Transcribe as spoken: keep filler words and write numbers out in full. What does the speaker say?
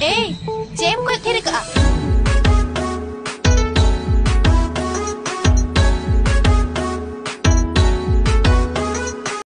えい、全部テレカ。